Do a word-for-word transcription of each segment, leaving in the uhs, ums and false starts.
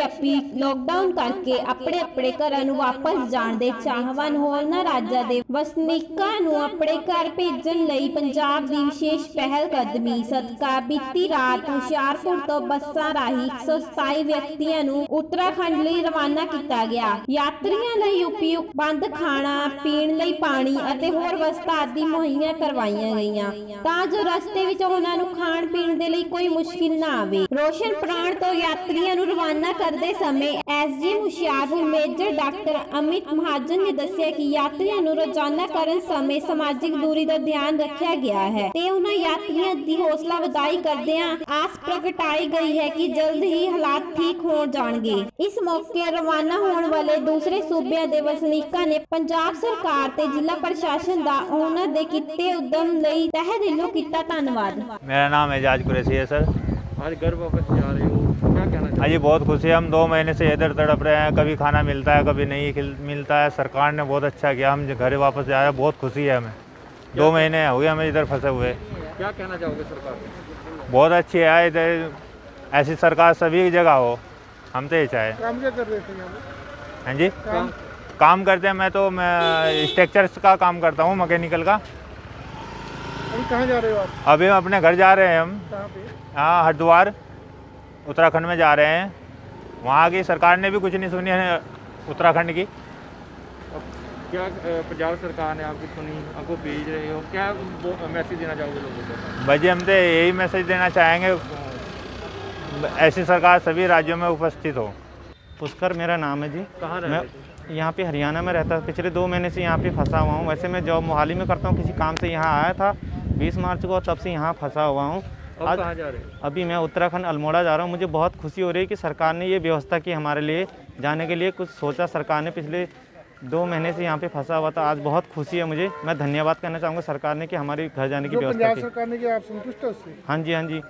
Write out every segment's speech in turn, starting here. ਵਿਆਪੀ लॉकडाउन करके अपने अपने घरों नूं वापस जाण दे चाहवान होरना राज्यां दे वसनीकां नूं अपने घर भेजण लई पंजाब दी विशेष पहल कदमी सदका बीती रात होशियारपुर तो बसां राही एक सौ सत्ताईस व्यक्तियां नूं उत्तराखंड लई रवाना कीता गया। यात्रियां लई उपयुक्त बंद खाना, पीण लई पानी अते होर वस्तां आदि मुहैया करवाईयां गईयां तां जो रस्ते विच उहनां नूं खाण पीण दे लई कोई मुश्किल ना आवे। रोशन प्राण तो यात्रियां नूं रवाना करदे समय SG Hoshiarpur major doctor Amit Mahajan ने दस्सिया कि यात्रियों नूं रोजाना करन समय समाजिक दूरी दा ध्यान रखा गया है ते उन्हां यात्रियों दी हौसला वधाई करदियां आस प्रगटाई गई है कि जल्द ही हालात ठीक हो जाएंगे। इस मौके रवाना होने वाले दूसरे सूबे दे वसनीकां ने पंजाब सरकार ते जिला प्रशासन दा उन्हां दे कीते उद्यम लई तहे दिलों कीता धन्नवाद। मेरा नाम एजाज कुरैशी है। सर आज घर वापस जा रहे हो, क्या कहना चाहिए? अजी बहुत खुशी है, हम दो महीने से इधर तड़प रहे हैं, कभी खाना मिलता है कभी नहीं मिलता है। सरकार ने बहुत अच्छा किया, हम घर वापस जा रहे हैं, बहुत खुशी है हमें। दो महीने हुए हमें इधर फंसे हुए। क्या कहना चाहोगे? सरकार बहुत अच्छी है, इधर ऐसी सरकार सभी जगह हो, हम तो ये चाहे। काम क्या कर रहे थे? हाँ जी काम? काम करते हैं, मैं तो मैं स्ट्रक्चर्स का काम करता हूँ, मैकेनिकल का। अभी कहाँ जा रहे हो आप? अभी हम अपने घर जा रहे हैं हम। कहाँ पे? हाँ हरिद्वार उत्तराखंड में जा रहे हैं। वहाँ की सरकार ने भी कुछ नहीं सुनी है उत्तराखंड की। क्या पंजाब सरकार ने आपकी सुनी, आपको भेज रहे हो, क्या मैसेज देना चाहोगे लोगों को? भाई जी हम तो यही मैसेज देना चाहेंगे, ऐसी सरकार सभी राज्यों में उपस्थित हो। पुष्कर मेरा नाम है जी। कहाँ रहते हो? यहाँ पे हरियाणा में रहता। पिछले दो महीने से यहाँ पे फंसा हुआ हूँ। वैसे मैं जॉब मोहाली में करता हूँ, किसी काम से यहाँ आया था बीस मार्च को, तब से यहाँ फंसा हुआ हूँ। आज कहाँ जा रहे हो? अभी मैं उत्तराखंड अल्मोड़ा जा रहा हूँ। मुझे बहुत खुशी हो रही है कि सरकार ने ये व्यवस्था की हमारे लिए, जाने के लिए कुछ सोचा सरकार ने। पिछले दो महीने से यहाँ पे फंसा हुआ था, आज बहुत खुशी है मुझे। मैं धन्यवाद करना चाहूँगा सरकार ने कि हमारे घर जाने की व्यवस्था की। सरकार ने कि आप संतुष्ट हो उससे? हाँ जी हाँ जी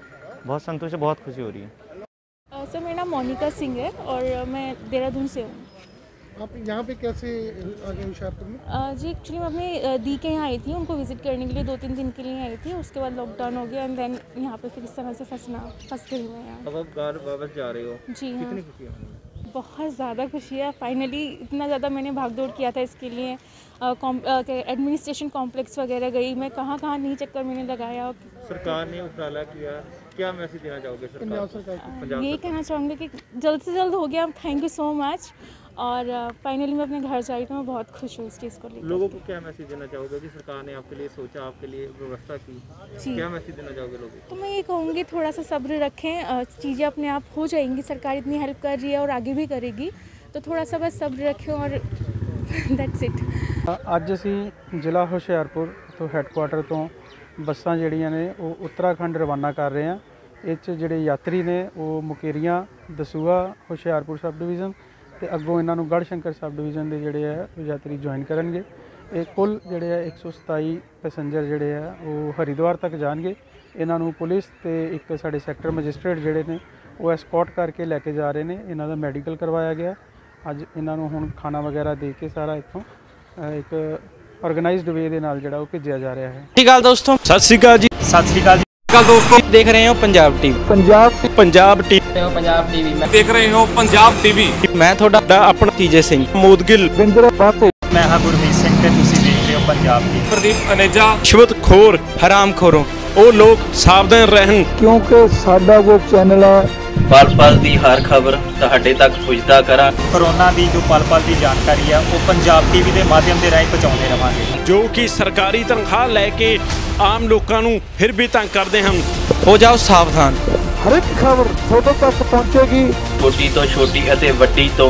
बहुत संतुष्ट, बहुत खुशी हो रही है। सर मेरा नाम मोनिका सिंह है और मैं देहरादून से हूँ। आप यहाँ पे कैसे आ गए होशियारपुर में? जी एक्चुअली मैं अपने दी के यहाँ आई थी, उनको विज़िट करने के लिए, दो तीन दिन के लिए आई थी। उसके बाद लॉकडाउन हो गया एंड देन यहाँ पे फिर इस तरह से फंसना फंस गई मैं यहाँ। अब आप घर वापस जा रहे हो? जी हाँ। कितनी खुशी है? बहुत ज़्यादा खुशी है। फाइनली इतना ज़्यादा मैंने भागदौड़ किया था इसके लिए, एडमिनिस्ट्रेशन कॉम्प्लेक्स वगैरह गई मैं, कहाँ कहाँ नहीं चक्कर मैंने लगाया। सरकार ने उतारा किया, क्या मैसेज देना चाहोगे सरकार? यही कहना चाहूँगी कि जल्द से जल्द हो गया। Thank you so much. और फाइनली मैं अपने घर जा रही हूँ, मैं बहुत खुश हूँ इस चीज़ को लेकर। लोगों को क्या मैसेज देना चाहोगे कि सरकार ने आपके लिए सोचा, आपके लिए व्यवस्था की, क्या मैसेज देना चाहोगे लोगों को? तो मैं ये कहूँगी थोड़ा सा सब्र रखें, चीज़ें अपने आप हो जाएंगी। सरकार इतनी हेल्प कर रही है और आगे भी करेगी, तो थोड़ा सा बस सब्र रखें और दैट्स इट। अज असीं जिला होशियारपुर तो हैडकुआटर तो बसां जिहड़ियां ने वह उत्तराखंड रवाना कर रहे हैं। इस जिहड़े यात्री ने वह मुकेरिया, दसूया, होशियारपुर सब डिवीज़न तो अगों इन्हों गढ़ शंकर सब डिवीज़न के जोड़े है यात्री ज्वाइन करे। ये कुल जोड़े है एक सौ सताई पैसेंजर जोड़े है वो हरिद्वार तक जाएंगे। इन्हों पुलिस तो एक साढ़े सैक्टर मजिस्ट्रेट जोड़े ने वो एस्कॉट करके लैके जा रहे हैं। इन्हों मैडिकल करवाया गया, अज इन्हों हूँ खाना वगैरह दे के सारा इतों एक ऑर्गेनाइज्ड वे के नाल जोड़ा भेजा जा रहा है। ठीक है दोस्तों, सत श्री अकाल जी। सत श्री अकाल जी। दोस्तों देख रहे हो Punjab TV. Punjab Punjab TV Punjab TV में देख रहे हो पंजाब टीवी। मैं थोड़ा अपना तीजे सिंह मोदगिल मैं हाँ गुरमीत सिंह ते तुसी देख रहे हो पंजाब टीवी। प्रदीप अनेजा रिश्वतखोर हरामखोरों ओ लोग सावधान रहन क्योंकि साडा वो चैनल है पल पल दी हर खबर तुहाडे तक पहुंचदा करा। कोरोना दी जो पल पल दी जानकारी है वो पंजाब टीवी दे माध्यम दे राही पहुंचाउंदे रहांगे, जो कि सरकारी तनख्वाह लैके आम लोगों को फिर भी तंग करते हैं। हो जाओ सावधान, हर एक खबर तुहाडे तक पहुंचेगी, छोटी तो छोटी अते वड्डी तो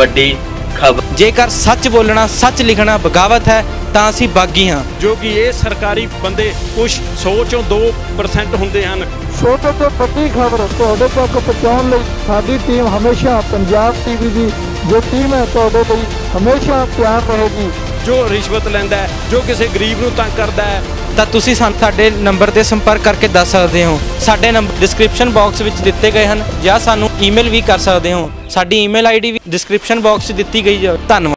वड्डी खबर। जेकर सच बोलना सच लिखना बगावत है तो असीं बागी हाँ, जो कि ये सरकारी बंदे कुछ सौ चों दो परसेंट होंदे हन। छोटे तो वड्डी खबर तुहाडे तक पहुंचाउण लई साडी टीम हमेशा पंजाब टीवी दी जो टीम है तुहाडे लई हमेशा तैयार रहेगी। जो रिश्वत लैंदा है, जो किसी गरीब नूं तंग करदा है तो तुसी साडे नंबर से संपर्क करके दस सकते हो। साडे नंबर डिस्क्रिप्शन बॉक्स में दिए गए हैं या सानू ईमेल भी कर सकते हो। साडी ईमेल आईडी भी डिस्क्रिप्शन बॉक्स दिती गई है। धन्यवाद।